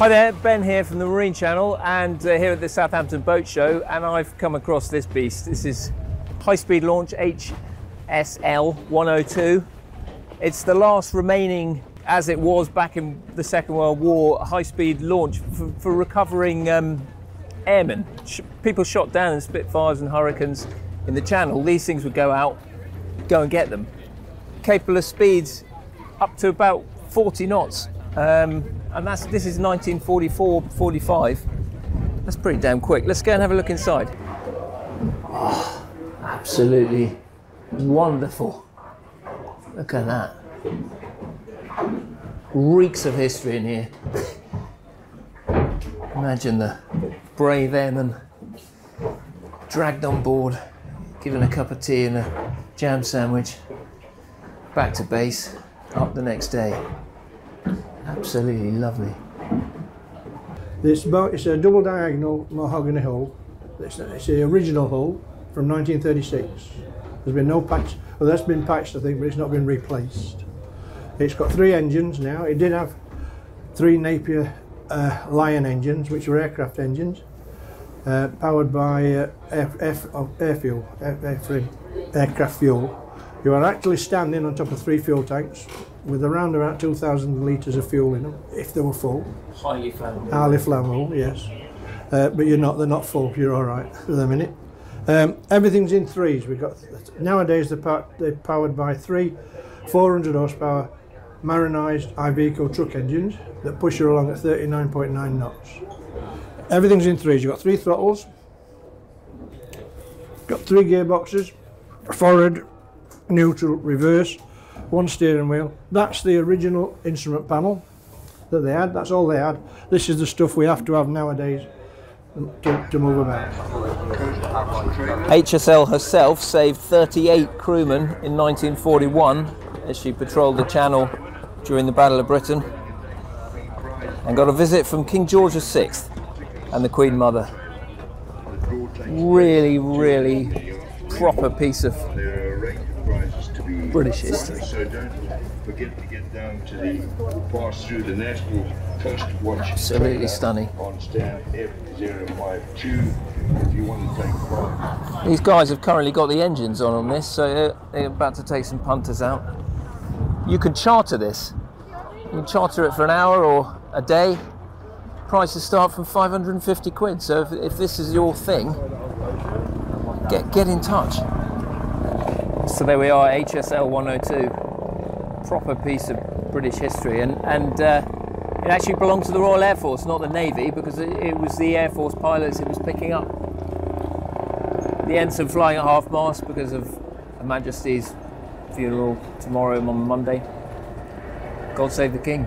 Hi there, Ben here from the Marine Channel and here at the Southampton Boat Show, and I've come across this beast. This is High Speed Launch HSL 102. It's the last remaining, as it was back in the Second World War, high-speed launch for recovering airmen. People shot down in Spitfires and Hurricanes in the Channel. These things would go out, go and get them. Capable of speeds up to about 40 knots. And this is 1944-45. That's pretty damn quick. Let's go and have a look inside. Oh, absolutely wonderful. Look at that. Reeks of history in here. Imagine the brave airmen dragged on board, given a cup of tea and a jam sandwich, back to base, up the next day. Absolutely lovely. This boat is a double diagonal mahogany hull. It's the original hull from 1936. There's been no patch. Well, that's been patched, I think, but it's not been replaced. It's got three engines now. It did have three Napier Lion engines, which were aircraft engines, powered by aircraft fuel. You are actually standing on top of three fuel tanks with around about 2,000 litres of fuel in them, if they were full. Highly flammable. Highly flammable, yes. But you're not, they're not full, you're all right for the minute. Everything's in threes. We've got, nowadays they're powered by three 400 horsepower marinized Iveco truck engines that push her along at 39.9 knots. Everything's in threes. You've got three throttles, got three gearboxes, forward, neutral, reverse, one steering wheel. That's the original instrument panel that they had. That's all they had. This is the stuff we have to have nowadays to move about. HSL herself saved 38 crewmen in 1941 as she patrolled the Channel during the Battle of Britain, and got a visit from King George VI and the Queen Mother. Really, really proper piece of British history. So don't forget to get down to the pass through the National Coast Watch. Absolutely stunning. On stand F052 if you want to take part. These guys have currently got the engines on this, so they're about to take some punters out. You can charter this. You can charter it for an hour or a day. Prices start from 550 quid, so if this is your thing, get in touch. So there we are, HSL 102, proper piece of British history, and it actually belonged to the Royal Air Force, not the Navy, because it was the Air Force pilots it was picking up. The ensign flying at half mast because of Her Majesty's funeral tomorrow and on Monday. God save the King.